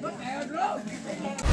But I don't know.